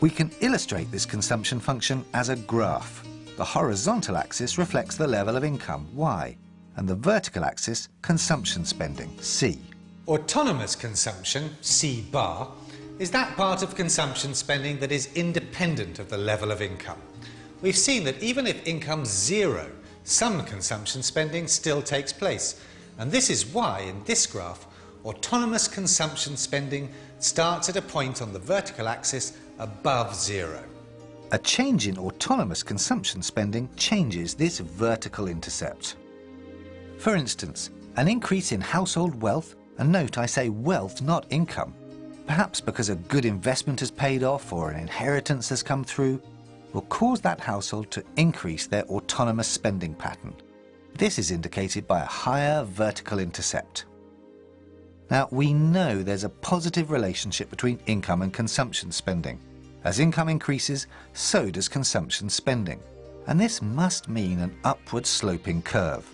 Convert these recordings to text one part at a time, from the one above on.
We can illustrate this consumption function as a graph. The horizontal axis reflects the level of income, Y, and the vertical axis consumption spending, C. Autonomous consumption, C bar, is that part of consumption spending that is independent of the level of income. We've seen that even if income's zero, some consumption spending still takes place, and this is why, in this graph, autonomous consumption spending starts at a point on the vertical axis above zero. A change in autonomous consumption spending changes this vertical intercept. For instance, an increase in household wealth, and note I say wealth, not income, perhaps because a good investment has paid off or an inheritance has come through, will cause that household to increase their autonomous spending pattern. This is indicated by a higher vertical intercept. Now, we know there's a positive relationship between income and consumption spending. As income increases, so does consumption spending, and this must mean an upward sloping curve.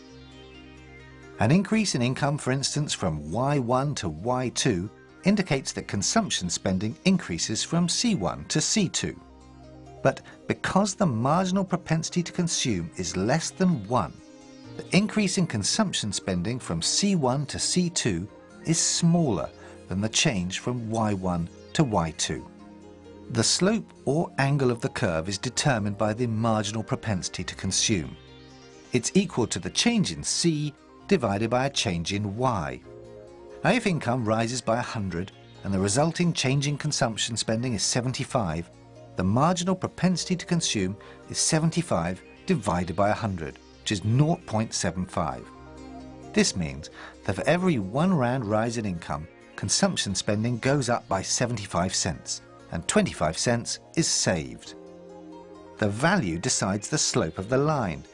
An increase in income, for instance, from Y1 to Y2 indicates that consumption spending increases from C1 to C2. But because the marginal propensity to consume is less than 1, the increase in consumption spending from C1 to C2 is smaller than the change from Y1 to Y2. The slope or angle of the curve is determined by the marginal propensity to consume. It's equal to the change in C divided by a change in Y. Now, if income rises by 100 and the resulting change in consumption spending is 75, the marginal propensity to consume is 75 divided by 100, which is 0.75. This means that for every £1 rise in income, consumption spending goes up by 75 cents, and 25 cents is saved. The value decides the slope of the line,